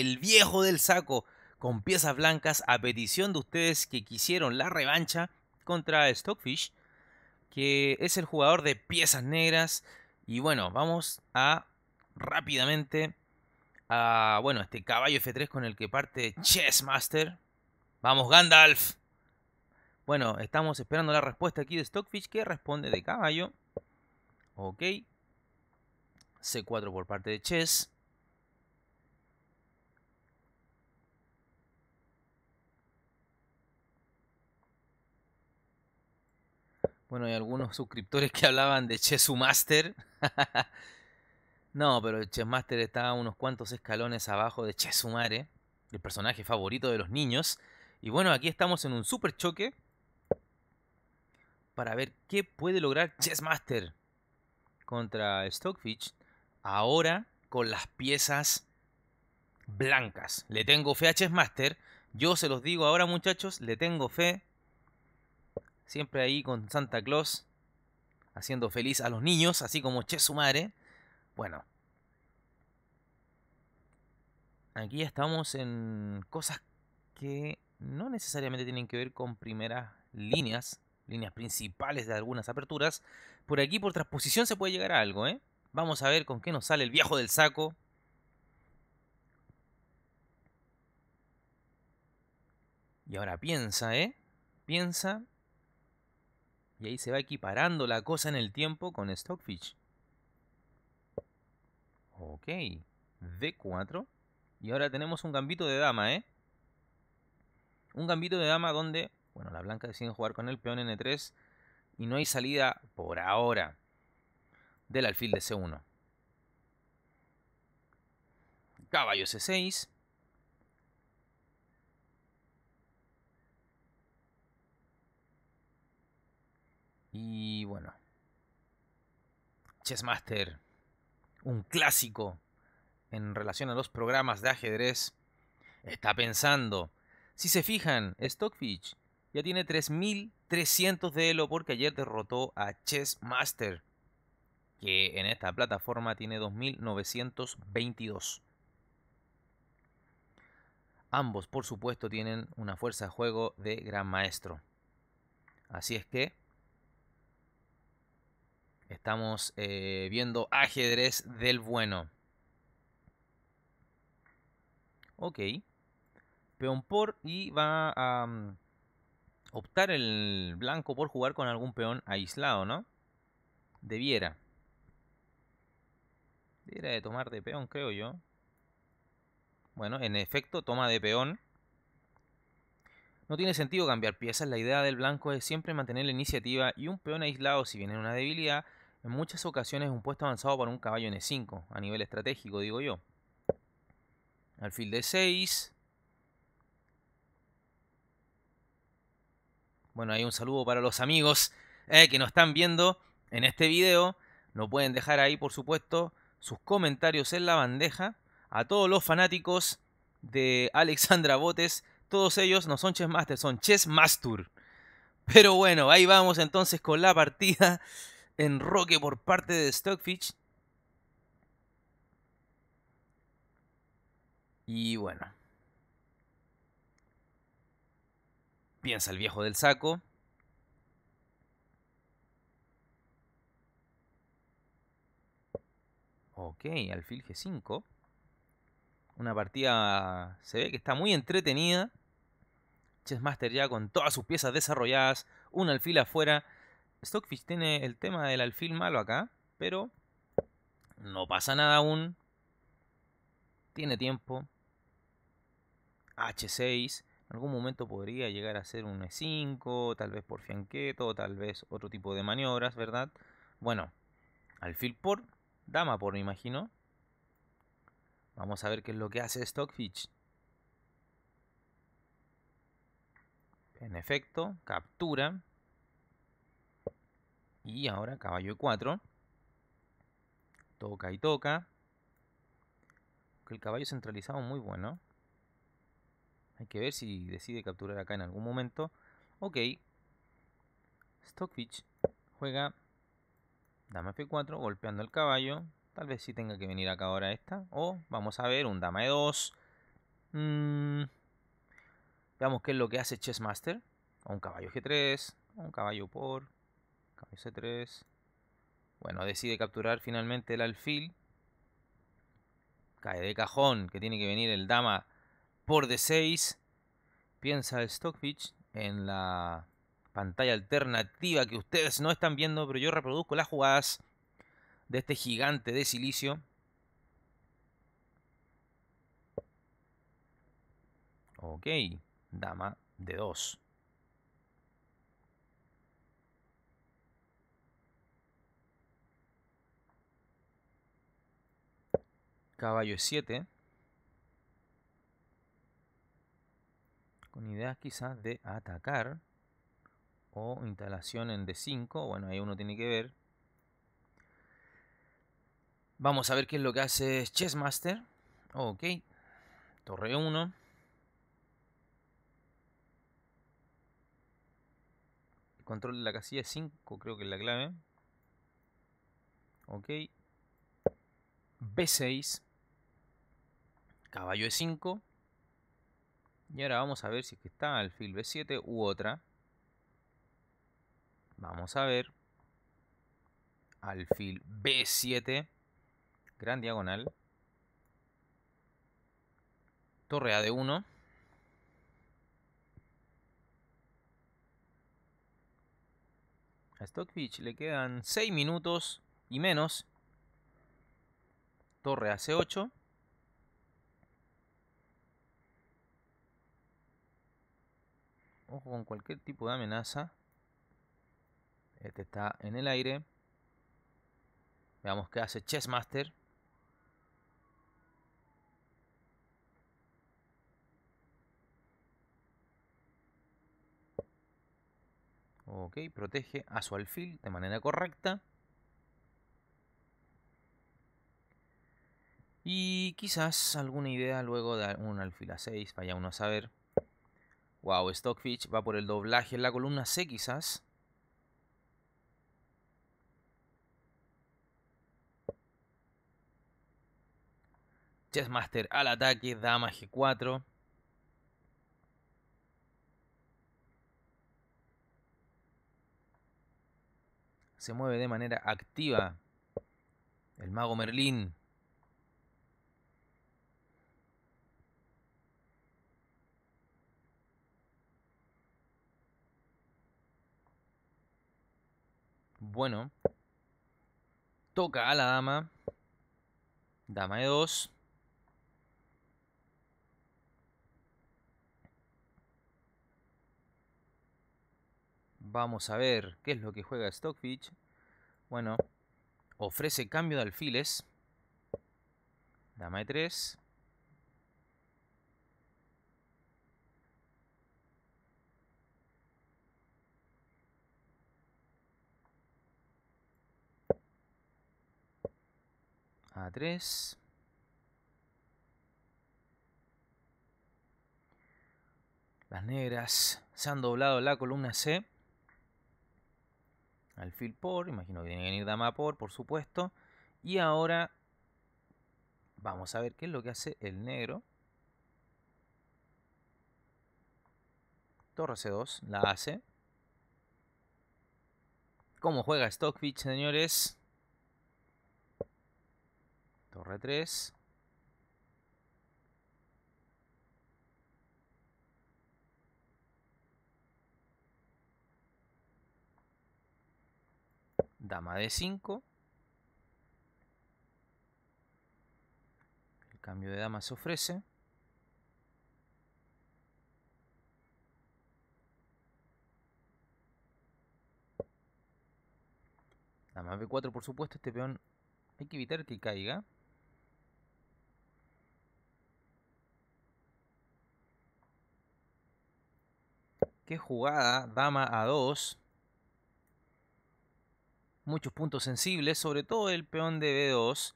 el viejo del saco, con piezas blancas a petición de ustedes que quisieron la revancha contra Stockfish, que es el jugador de piezas negras. Y bueno, vamos a rápidamente a este caballo F3 con el que parte Chessmaster. ¡Vamos, Gandalf! Bueno, estamos esperando la respuesta aquí de Stockfish, que responde de caballo. Ok. C4 por parte de Chess. Bueno, hay algunos suscriptores que hablaban de Chessmaster. No, pero Chessmaster está unos cuantos escalones abajo de Chessumare, el personaje favorito de los niños. Y bueno, aquí estamos en un super choque para ver qué puede lograr Chessmaster contra Stockfish. Ahora con las piezas blancas. Le tengo fe a Chessmaster. Yo se los digo ahora, muchachos, le tengo fe. Siempre ahí con Santa Claus, haciendo feliz a los niños, así como Chessumare. Bueno. Aquí ya estamos en cosas que no necesariamente tienen que ver con primeras líneas, líneas principales de algunas aperturas. Por aquí, por transposición, se puede llegar a algo, ¿eh? Vamos a ver con qué nos sale el viejo del saco. Y ahora piensa, ¿eh? Piensa. Y ahí se va equiparando la cosa en el tiempo con Stockfish. Ok. D4. Y ahora tenemos un gambito de dama, ¿eh? Un gambito de dama donde, bueno, la blanca decide jugar con el peón N3. Y no hay salida, por ahora, del alfil de C1. Caballo C6. Y bueno, Chessmaster, un clásico en relación a los programas de ajedrez, está pensando. Si se fijan, Stockfish ya tiene 3300 de elo porque ayer derrotó a Chessmaster, que en esta plataforma tiene 2922. Ambos, por supuesto, tienen una fuerza de juego de gran maestro. Así es que estamos viendo ajedrez del bueno. Ok. Peón por, y va a optar el blanco por jugar con algún peón aislado, ¿no? Debiera. Debiera de tomar de peón, creo yo. Bueno, en efecto, toma de peón. No tiene sentido cambiar piezas. La idea del blanco es siempre mantener la iniciativa. Y un peón aislado, si bien es una debilidad, en muchas ocasiones es un puesto avanzado para un caballo en E5, a nivel estratégico, digo yo. Alfil D6. Bueno, hay un saludo para los amigos que nos están viendo en este video. No pueden dejar ahí, por supuesto, sus comentarios en la bandeja. A todos los fanáticos de Alexandra Botes, todos ellos no son Chessmaster, son Chessmaster. Pero bueno, ahí vamos entonces con la partida en roque por parte de Stockfish. Y bueno, piensa el viejo del saco. Ok, alfil G5. Una partida se ve que está muy entretenida. Chessmaster ya con todas sus piezas desarrolladas. Un alfil afuera. Stockfish tiene el tema del alfil malo acá, pero no pasa nada aún. Tiene tiempo. H6. En algún momento podría llegar a ser un E5, tal vez por fianqueto, tal vez otro tipo de maniobras, ¿verdad? Bueno, alfil por, dama por, me imagino. Vamos a ver qué es lo que hace Stockfish. En efecto, captura. Y ahora caballo E4. Toca y toca. El caballo centralizado muy bueno. Hay que ver si decide capturar acá en algún momento. Ok. Stockfish juega dama F4 golpeando el caballo. Tal vez sí tenga que venir acá ahora esta. O vamos a ver un dama E2. Veamos qué es lo que hace Chessmaster. A un caballo G3, a un caballo por, caballo C3. Bueno, decide capturar finalmente el alfil. Cae de cajón que tiene que venir el dama por D6. Piensa el Stockfish en la pantalla alternativa que ustedes no están viendo, pero yo reproduzco las jugadas de este gigante de silicio. Ok, dama de 2. Caballo E7. Con ideas quizás de atacar. O instalación en D5. Bueno, ahí uno tiene que ver. Vamos a ver qué es lo que hace Chessmaster. Ok. Torre 1. Control de la casilla 5, creo que es la clave. Ok. B6. Caballo E5. Y ahora vamos a ver si es que está alfil B7 u otra. Vamos a ver. Alfil B7. Gran diagonal. Torre A de 1. A Stockfish le quedan 6 minutos y menos. Torre a C8. Ojo con cualquier tipo de amenaza. Este está en el aire. Veamos qué hace Chessmaster. Ok, protege a su alfil de manera correcta. Y quizás alguna idea luego de un alfil a 6, vaya uno a saber. Wow, Stockfish va por el doblaje en la columna C quizás. Chessmaster al ataque, dama G4. Se mueve de manera activa el mago Merlín. Bueno, toca a la dama. Dama de 2. Vamos a ver qué es lo que juega Stockfish. Bueno, ofrece cambio de alfiles. Dama de 3. A3. Las negras se han doblado la columna C. Alfil por, imagino que tiene que venir dama por supuesto. Y ahora vamos a ver qué es lo que hace el negro. Torre C2, la hace. ¿Cómo juega Stockfish, señores? Torre 3. Dama de 5. El cambio de dama se ofrece. Dama B4, por supuesto, este peón hay que evitar que caiga. Qué jugada, dama a 2. Muchos puntos sensibles, sobre todo el peón de B2.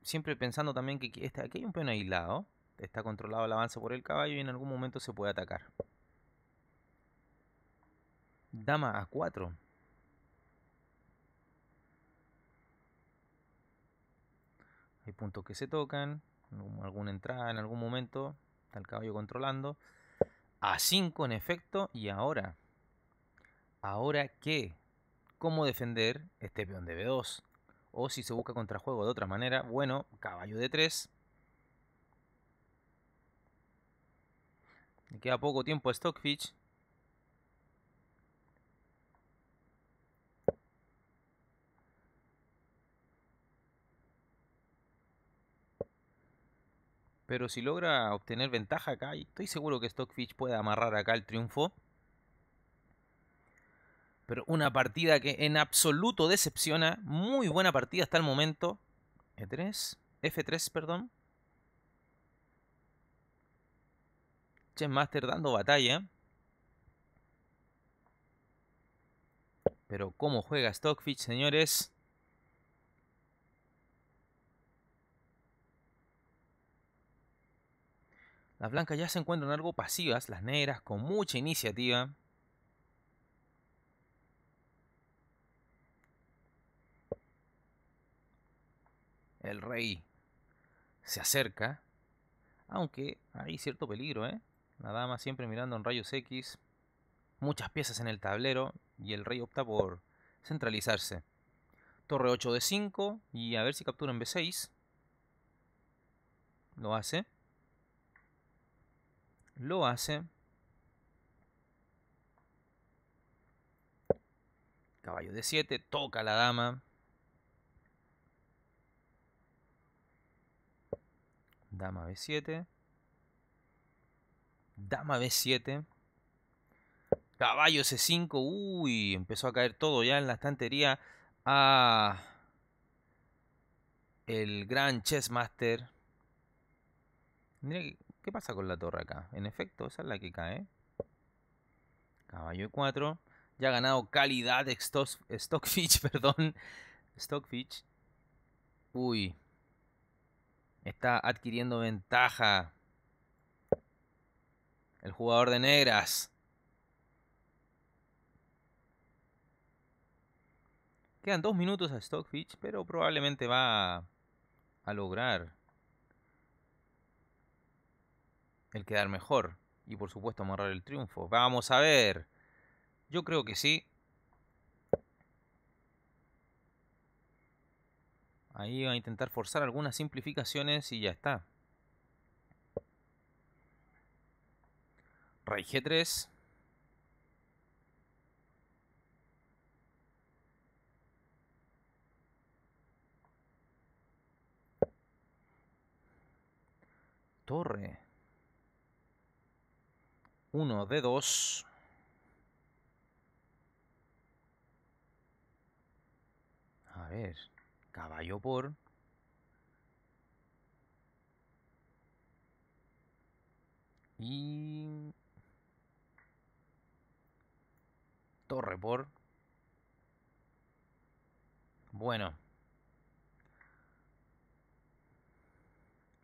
Siempre pensando también que aquí hay un peón aislado. Está controlado el avance por el caballo y en algún momento se puede atacar. Dama a 4. Hay puntos que se tocan. Alguna entrada en algún momento. Está el caballo controlando. A5 en efecto. Y ahora, ¿ahora qué? ¿Cómo defender este peón de B2? O si se busca contrajuego de otra manera, bueno, caballo D3. Le queda poco tiempo a Stockfish. Pero si logra obtener ventaja acá, estoy seguro que Stockfish puede amarrar acá el triunfo. Pero una partida que en absoluto decepciona. Muy buena partida hasta el momento. E3. F3, perdón. Chessmaster dando batalla. Pero cómo juega Stockfish, señores. Las blancas ya se encuentran algo pasivas. Las negras con mucha iniciativa. El rey se acerca, aunque hay cierto peligro, La dama siempre mirando en rayos X, muchas piezas en el tablero y el rey opta por centralizarse. Torre 8 de 5 y a ver si captura en B6. Lo hace. Lo hace. Caballo de 7, toca la dama. Dama B7. Dama B7. Caballo C5. Uy, empezó a caer todo ya en la estantería. Ah, el gran Chessmaster. ¿Qué pasa con la torre acá? En efecto, esa es la que cae. Caballo E4. Ya ha ganado calidad Stockfish, perdón. Stockfish. Uy. Está adquiriendo ventaja el jugador de negras. Quedan 2 minutos a Stockfish, pero probablemente va a lograr el quedar mejor. Y por supuesto amarrar el triunfo. Vamos a ver. Yo creo que sí. Ahí va a intentar forzar algunas simplificaciones y ya está. Rey G3. Torre. 1 de 2. A ver. Caballo por. Y. Torre por. Bueno.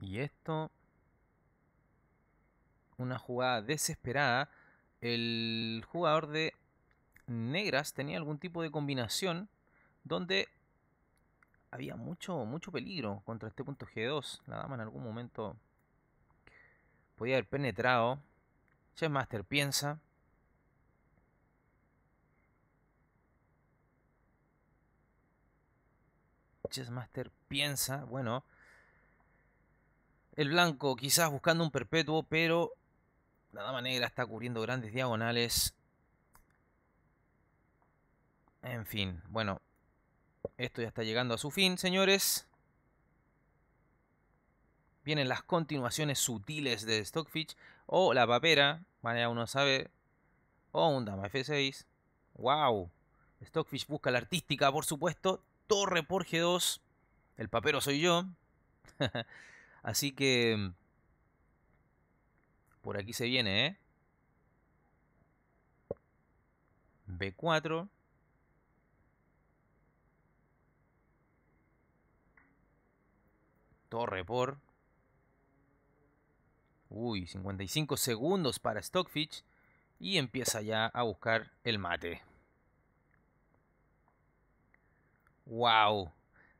Y esto. Una jugada desesperada. El jugador de negras tenía algún tipo de combinación donde había mucho peligro contra este punto G2. La dama en algún momento podía haber penetrado. Chessmaster piensa. Chessmaster piensa. Bueno. El blanco quizás buscando un perpetuo, pero la dama negra está cubriendo grandes diagonales. En fin, bueno. Esto ya está llegando a su fin, señores. Vienen las continuaciones sutiles de Stockfish. O la papera, vaya uno a saber. O un dama F6. ¡Wow! Stockfish busca la artística, por supuesto. Torre por G2. El papero soy yo. Así que... por aquí se viene, B4. Torre por. Uy, 55 segundos para Stockfish. Y empieza ya a buscar el mate. Wow.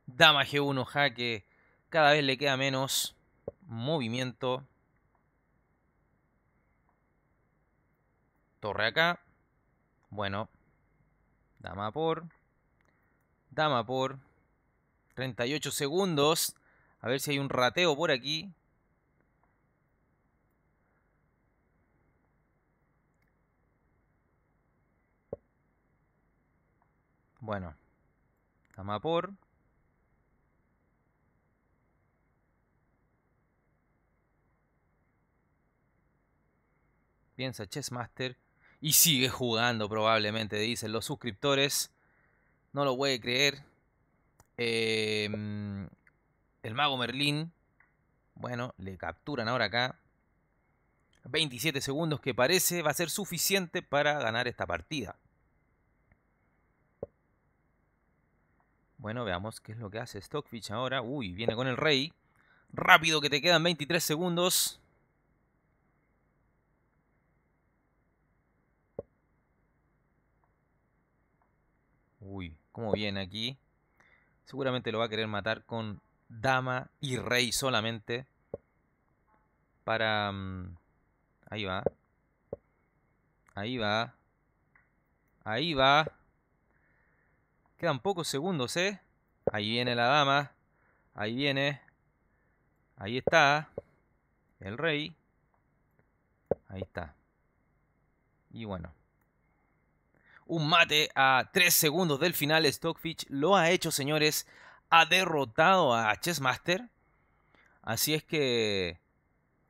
Dama G1 jaque. Cada vez le queda menos movimiento. Torre acá. Bueno. Dama por. Dama por. 38 segundos. A ver si hay un rateo por aquí. Bueno. Dama por. Piensa Chessmaster. Y sigue jugando probablemente, dicen los suscriptores. No lo puede creer. El mago Merlín. Bueno, le capturan ahora acá. 27 segundos que parece va a ser suficiente para ganar esta partida. Bueno, veamos qué es lo que hace Stockfish ahora. Uy, viene con el rey. Rápido que te quedan 23 segundos. Uy, cómo viene aquí. Seguramente lo va a querer matar con dama y rey solamente. Para... ahí va. Ahí va. Ahí va. Quedan pocos segundos, ¿eh? Ahí viene la dama. Ahí viene. Ahí está. El rey. Ahí está. Y bueno. Un mate a 3 segundos del final. Stockfish lo ha hecho, señores. Ha derrotado a Chessmaster. Así es que...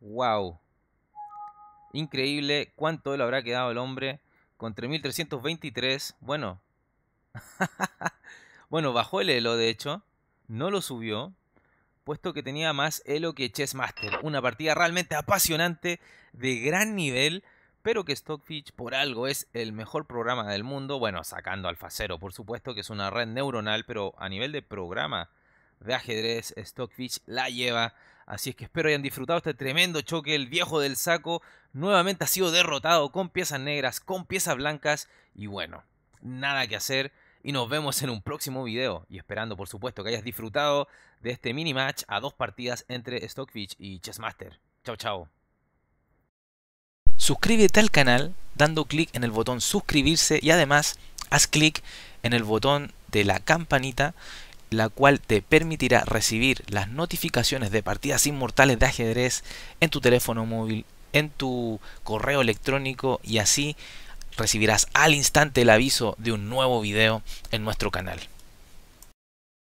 ¡wow! Increíble. ¿Cuánto le habrá quedado el hombre? Con 3.323. Bueno. Bueno, bajó el elo, de hecho. No lo subió. Puesto que tenía más elo que Chessmaster. Una partida realmente apasionante. De gran nivel. Pero que Stockfish por algo es el mejor programa del mundo. Bueno, sacando AlphaZero, por supuesto, que es una red neuronal. Pero a nivel de programa de ajedrez, Stockfish la lleva. Así es que espero hayan disfrutado este tremendo choque. El viejo del saco nuevamente ha sido derrotado con piezas negras, con piezas blancas. Y bueno, nada que hacer. Y nos vemos en un próximo video. Y esperando, por supuesto, que hayas disfrutado de este mini match a 2 partidas entre Stockfish y Chessmaster. Chao, chao. Suscríbete al canal dando clic en el botón suscribirse y además haz clic en el botón de la campanita, la cual te permitirá recibir las notificaciones de partidas inmortales de ajedrez en tu teléfono móvil, en tu correo electrónico y así recibirás al instante el aviso de un nuevo video en nuestro canal.